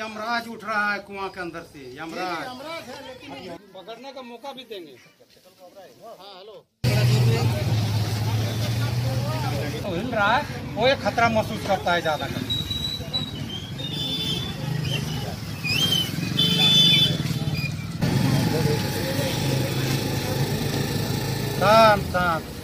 यमराज उठ रहा है कुआं के अंदर से। यमराज है लेकिन पकड़ने का मौका भी देंगे। हाँ हेलो, तो हिल रहा है वो, एक खतरा महसूस करता है ज्यादा। शांत शांत